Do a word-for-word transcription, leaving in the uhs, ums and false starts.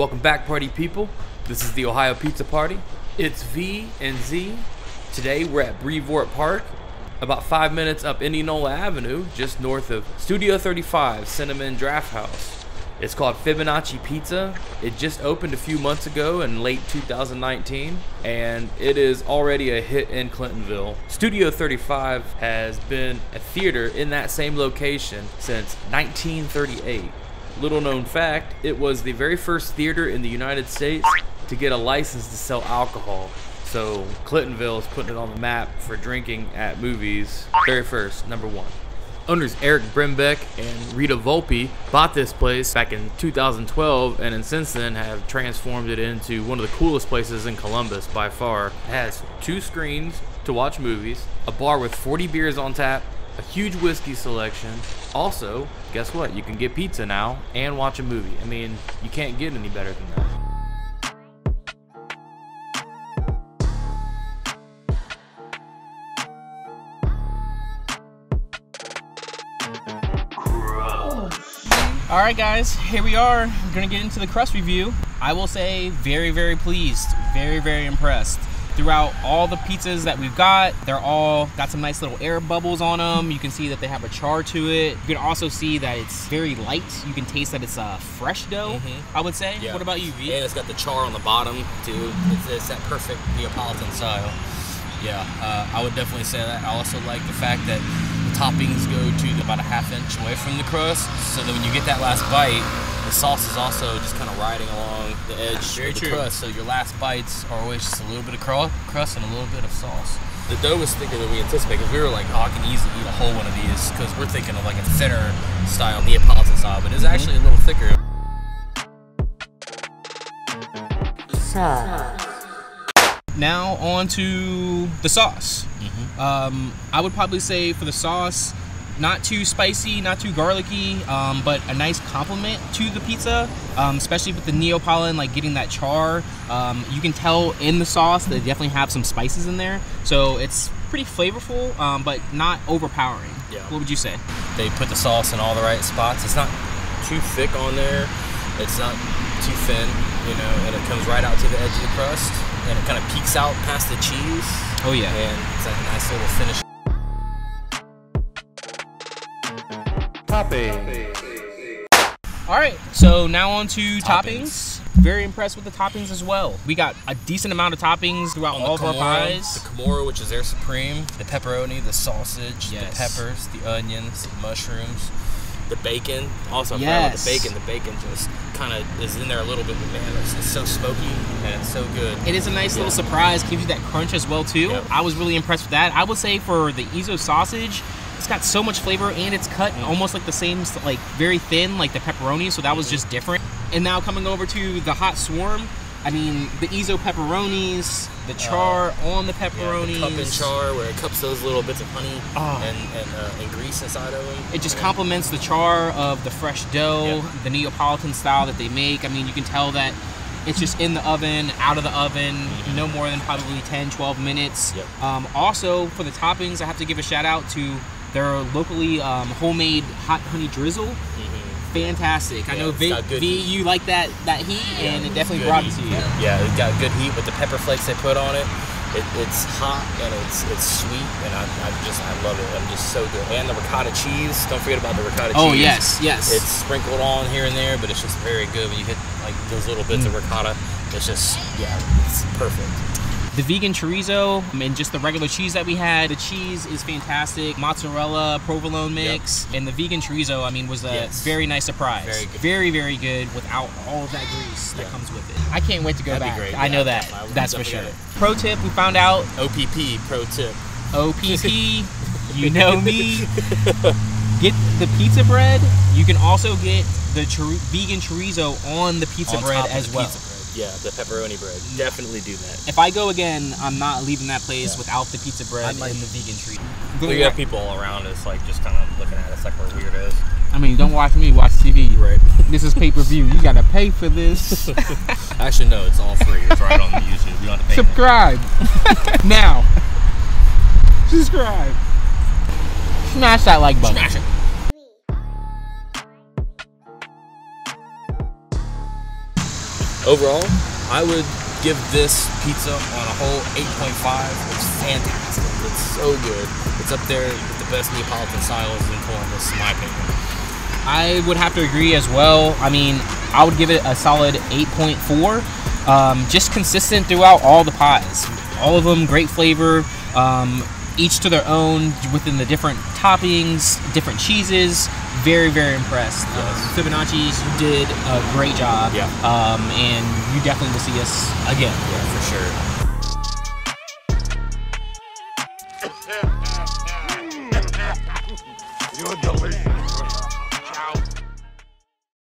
Welcome back, party people. This is the Ohio Pizza Party. It's V and Z. Today we're at Brevoort Park, about five minutes up Indianola Avenue, just north of Studio thirty-five Cinnamon Draft House. It's called Fibonacci's Pizza. It just opened a few months ago in late two thousand nineteen, and it is already a hit in Clintonville. Studio thirty-five has been a theater in that same location since nineteen thirty-eight. Little known fact, it was the very first theater in the United States to get a license to sell alcohol. So Clintonville is putting it on the map for drinking at movies. Very first, number one. Owners Eric Brembeck and Rita Volpe bought this place back in two thousand twelve, and, and since then have transformed it into one of the coolest places in Columbus by far. It has two screens to watch movies, a bar with forty beers on tap, a huge whiskey selection. Also, guess what? You can get pizza now and watch a movie. I mean, you can't get any better than that. All right, guys, here we are. We're gonna get into the crust review. I will say very, very pleased, very, very impressed. Throughout all the pizzas that we've got, they're all got some nice little air bubbles on them. You can see that they have a char to it. You can also see that it's very light. You can taste that it's a uh, fresh dough, mm-hmm. I would say. Yeah. What about you, V? Yeah, it's got the char on the bottom, too. It's, it's that perfect Neapolitan style. Yeah, uh, I would definitely say that. I also like the fact that toppings go to about a half inch away from the crust, so that when you get that last bite, the sauce is also just kind of riding along the edge Very of the true. crust, so your last bites are always just a little bit of crust and a little bit of sauce. The dough was thicker than we anticipated, because we were like, oh, I can easily eat a whole one of these, because we're thinking of like a thinner style, Neapolitan style, but it's mm-hmm. actually a little thicker. Sauce. Now on to the sauce. Mm-hmm. um, I would probably say for the sauce, not too spicy, not too garlicky, um, but a nice compliment to the pizza, um, especially with the Neapolitan, like getting that char. Um, you can tell in the sauce they definitely have some spices in there, so it's pretty flavorful, um, but not overpowering. Yeah. What would you say? They put the sauce in all the right spots. It's not too thick on there. It's not too thin, you know, and it comes right out to the edge of the crust, and it kind of peeks out past the cheese. Oh yeah. And it's like a nice little finish. Toppings. All right, so now on to toppings. toppings. Very impressed with the toppings as well. We got a decent amount of toppings throughout all of our pies. The Camorra, which is their supreme, the pepperoni, the sausage, yes. the peppers, the onions, the mushrooms. The bacon, also yes. I forgot about the bacon. The bacon just kind of is in there a little bit, but man, it's, it's so smoky and it's so good. It is a nice yeah. little surprise, gives you that crunch as well too. Yep. I was really impressed with that. I would say for the Ezo sausage, it's got so much flavor and it's cut mm-hmm. almost like the same, like very thin, like the pepperoni, so that was mm-hmm. just different. And now coming over to the hot swarm, I mean, the Ezo pepperonis, the char uh, on the pepperonis. Yeah, the cup and char, where it cups those little bits of honey oh. and, and, uh, and grease inside of them. It just yeah. complements the char of the fresh dough, yeah. the Neapolitan style that they make. I mean, you can tell that it's just in the oven, out of the oven, mm-hmm. no more than probably ten, twelve minutes. Yep. Um, also, for the toppings, I have to give a shout out to their locally um, homemade hot honey drizzle. Mm-hmm. Fantastic. Yeah, I know v, v you like that that heat, yeah, and it definitely brought heat. it to you. Yeah, it's got good heat with the pepper flakes they put on it. it it's hot and it's it's sweet, and I, I just I love it. I'm just so good. And the ricotta cheese. Don't forget about the ricotta oh, cheese. Oh yes, yes. It's sprinkled on here and there, but it's just very good when you hit like those little bits mm. of ricotta. It's just yeah, it's perfect. The vegan chorizo and just the regular cheese that we had. The cheese is fantastic. Mozzarella, provolone mix, yep. and the vegan chorizo, I mean, was a yes. very nice surprise. Very good. Very, very good without all of that grease yeah. that comes with it. I can't wait to go That'd back. Be great. I yeah, know that. I That's for sure. Pro tip, we found out. O P P, pro tip. O P P, you know me. Get the pizza bread. You can also get the chori vegan chorizo on the pizza on bread as well. Pizza. Yeah, the pepperoni bread. Definitely do that. If I go again, I'm not leaving that place yeah. without the pizza bread and like the vegan treat. Well, you have people all around us, like, just kind of looking at us like we're weirdos. I mean, don't watch me, watch T V. Right. This is pay-per-view. You got to pay for this. Actually, no, it's all free. It's right on the YouTube. You don't have to pay Subscribe. now. Subscribe. Smash that like button. Smash it. overall, I would give this pizza on a whole eight point five. It's fantastic. It's so good. It's up there with the best Neapolitan styles in Columbus, in my opinion. I would have to agree as well. I mean, I would give it a solid eight point four. Um, just consistent throughout all the pies. All of them, great flavor. Um, each to their own within the different toppings, different cheeses. Very, very impressed. Yes. Um, Fibonacci's did a great job, yeah. um, and you definitely will see us again. Yeah, for sure.